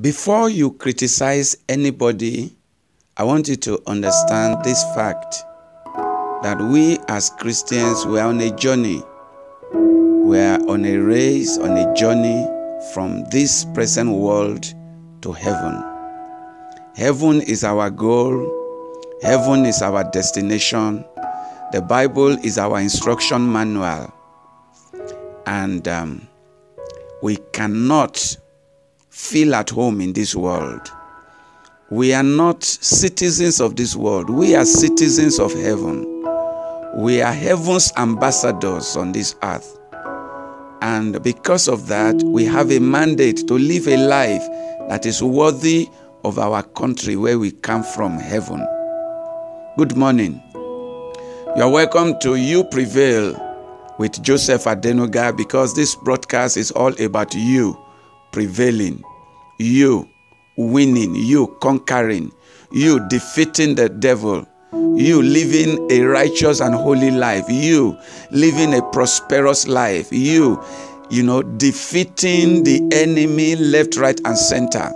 Before you criticize anybody, I want you to understand this fact that we as Christians, we are on a journey. We are on a race, on a journey from this present world to heaven. Heaven is our goal. Heaven is our destination. The Bible is our instruction manual. And we cannot feel at home in this world. We are not citizens of this world. We are citizens of heaven. We are heaven's ambassadors on this earth. And because of that, we have a mandate to live a life that is worthy of our country where we come from, heaven. Good morning. You are welcome to You Prevail with Joseph Adenuga, because this broadcast is all about you prevailing, you winning, you conquering, you defeating the devil, you living a righteous and holy life, you living a prosperous life, you defeating the enemy left, right, and center.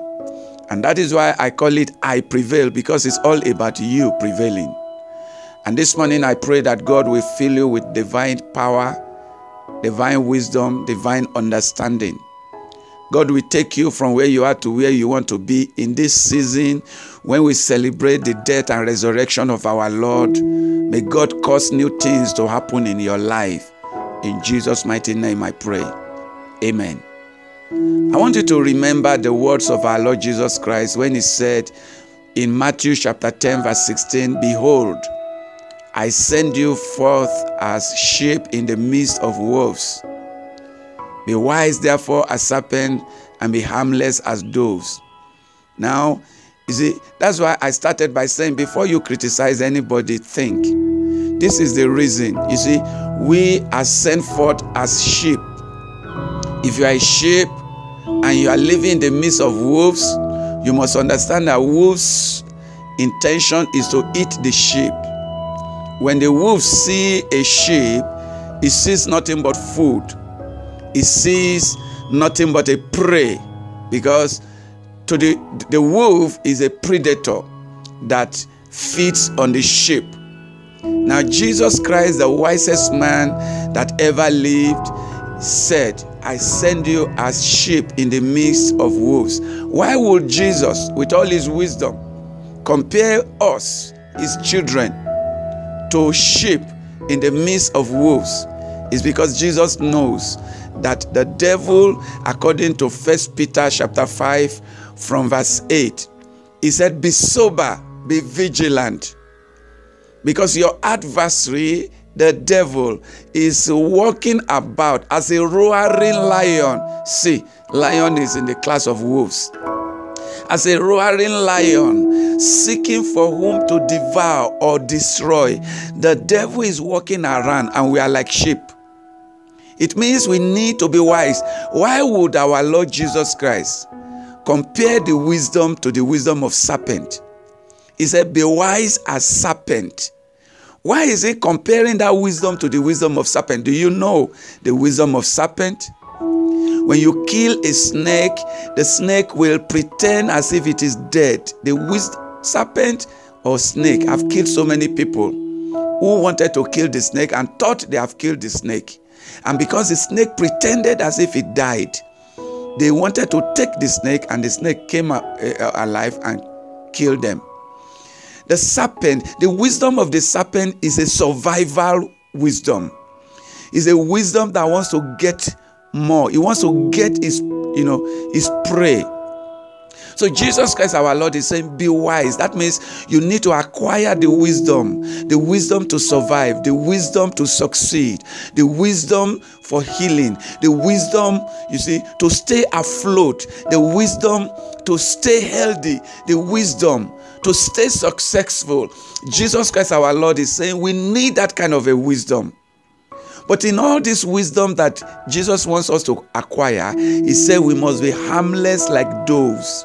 And that is why I call it I Prevail, because it's all about you prevailing. And this morning I pray that God will fill you with divine power, divine wisdom, divine understanding. God will take you from where you are to where you want to be in this season when we celebrate the death and resurrection of our Lord. May God cause new things to happen in your life. In Jesus' mighty name I pray. Amen. I want you to remember the words of our Lord Jesus Christ when he said in Matthew chapter 10 verse 16, "Behold, I send you forth as sheep in the midst of wolves. Be wise, therefore, as serpents, and be harmless as doves." Now, you see, that's why I started by saying, before you criticize anybody, think. This is the reason. You see, we are sent forth as sheep. If you are a sheep and you are living in the midst of wolves, you must understand that wolves' intention is to eat the sheep. When the wolves see a sheep, it sees nothing but food. It sees nothing but a prey, because to the wolf is a predator that feeds on the sheep. Now Jesus Christ, the wisest man that ever lived, said, "I send you as sheep in the midst of wolves." Why would Jesus, with all his wisdom, compare us, his children, to sheep in the midst of wolves? It's because Jesus knows that the devil, according to 1 Peter chapter 5 from verse 8, he said, "Be sober, be vigilant, because your adversary, the devil, is walking about as a roaring lion." See, lion is in the class of wolves. As a roaring lion, seeking for whom to devour or destroy. The devil is walking around and we are like sheep. It means we need to be wise. Why would our Lord Jesus Christ compare the wisdom to the wisdom of serpent? He said, "Be wise as serpent." Why is he comparing that wisdom to the wisdom of serpent? Do you know the wisdom of serpent? When you kill a snake, the snake will pretend as if it is dead. The serpent or snake have killed so many people who wanted to kill the snake and thought they have killed the snake. And because the snake pretended as if it died, they wanted to take the snake, and the snake came up, alive and killed them. The serpent, the wisdom of the serpent is a survival wisdom. It's a wisdom that wants to get more. He wants to get his prey. So Jesus Christ our Lord is saying, "Be wise." That means you need to acquire the wisdom to survive, the wisdom to succeed, the wisdom for healing, the wisdom, to stay afloat, the wisdom to stay healthy, the wisdom to stay successful. Jesus Christ our Lord is saying we need that kind of a wisdom. But in all this wisdom that Jesus wants us to acquire, he said we must be harmless like doves.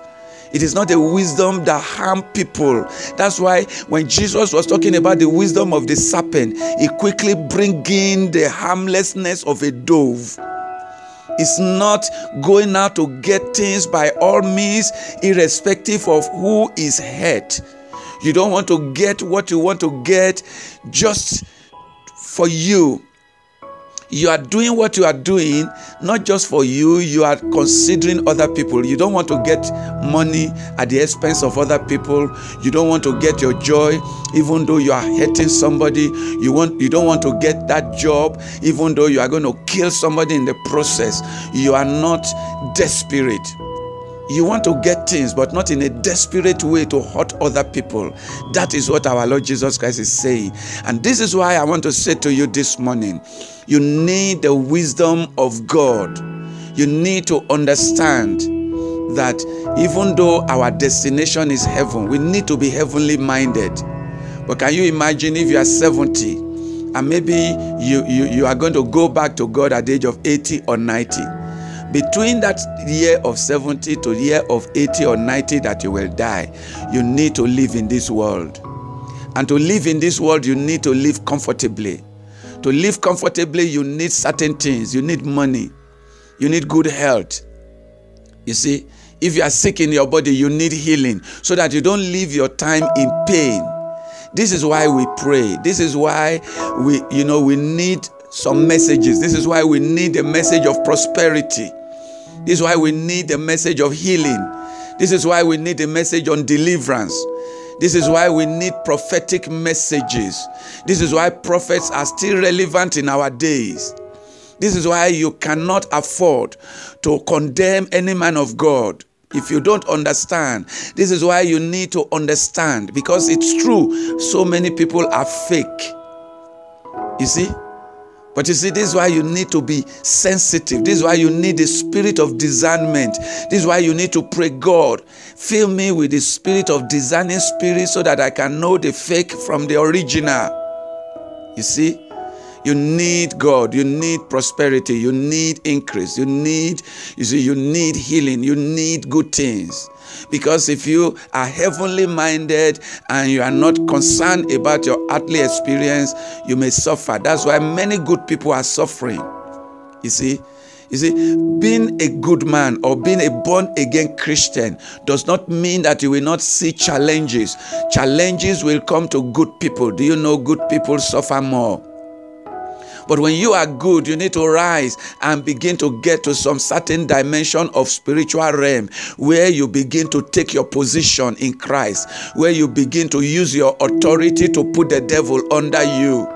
It is not a wisdom that harms people. That's why when Jesus was talking about the wisdom of the serpent, he quickly brings in the harmlessness of a dove. is not going out to get things by all means, irrespective of who is head. You don't want to get what you want to get just for you. You are doing what you are doing, not just for you. You are considering other people. You don't want to get money at the expense of other people. You don't want to get your joy, even though you are hurting somebody. You don't want to get that job, even though you are going to kill somebody in the process. You are not desperate. You want to get things, but not in a desperate way to hurt other people. That is what our Lord Jesus Christ is saying. And this is why I want to say to you this morning, you need the wisdom of God. You need to understand that even though our destination is heaven, we need to be heavenly minded. But can you imagine if you are 70 and maybe you are going to go back to God at the age of 80 or 90? Between that year of 70 to the year of 80 or 90 that you will die, you need to live in this world. And to live in this world, you need to live comfortably. To live comfortably, you need certain things. You need money. You need good health. You see, if you are sick in your body, you need healing so that you don't live your time in pain. This is why we pray. This is why we need some messages. This is why we need a message of prosperity. This is why we need a message of healing. This is why we need a message on deliverance. This is why we need prophetic messages. This is why prophets are still relevant in our days. This is why you cannot afford to condemn any man of God if you don't understand. This is why you need to understand, because it's true. So many people are fake. You see? But you see, this is why you need to be sensitive. This is why you need the spirit of discernment. This is why you need to pray, God, fill me with the spirit of discerning spirit so that I can know the fake from the original. You see, you need God. You need prosperity. You need increase. You need healing. You need good things. Because if you are heavenly minded and you are not concerned about your earthly experience, you may suffer. That's why many good people are suffering. You see, being a good man or being a born-again Christian does not mean that you will not see challenges. Challenges will come to good people. Do you know good people suffer more? But when you are good, you need to rise and begin to get to some certain dimension of spiritual realm where you begin to take your position in Christ, where you begin to use your authority to put the devil under you.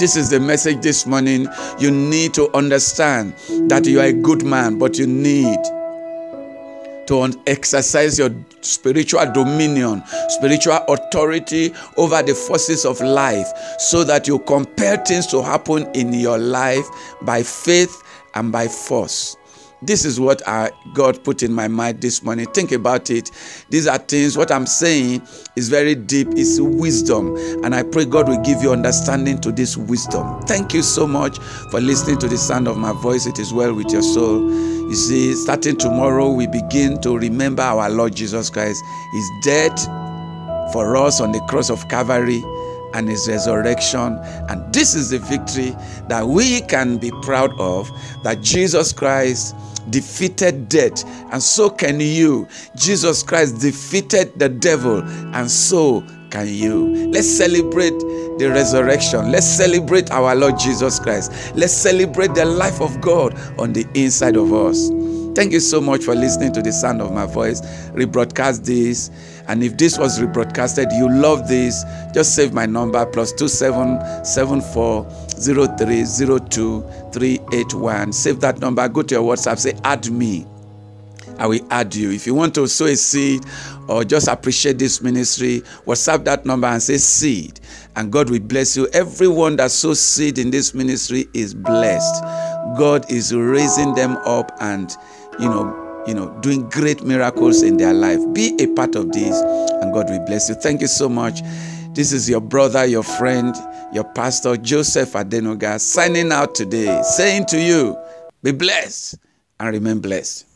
This is the message this morning. You need to understand that you are a good man, but you need to exercise your spiritual dominion, spiritual authority over the forces of life, so that you compel things to happen in your life by faith and by force. This is what God put in my mind this morning. Think about it. These are things, what I'm saying is very deep. It's wisdom. And I pray God will give you understanding to this wisdom. Thank you so much for listening to the sound of my voice. It is well with your soul. You see, starting tomorrow, we begin to remember our Lord Jesus Christ. His death for us on the cross of Calvary and his resurrection. And this is the victory that we can be proud of, that Jesus Christ defeated death, and so can you. Jesus Christ defeated the devil, and so can you. Let's celebrate the resurrection. Let's celebrate our Lord Jesus Christ. Let's celebrate the life of God on the inside of us. Thank you so much for listening to the sound of my voice. Rebroadcast this. And if this was rebroadcasted, you love this, just save my number, +27 740302 381. Save that number. Go to your WhatsApp. Say, add me. I will add you. If you want to sow a seed or just appreciate this ministry, WhatsApp that number and say seed. And God will bless you. Everyone that sows seed in this ministry is blessed. God is raising them up and, doing great miracles in their life. Be a part of this and God will bless you. Thank you so much. This is your brother, your friend, your pastor, Joseph Adenuga, signing out today, saying to you, be blessed and remain blessed.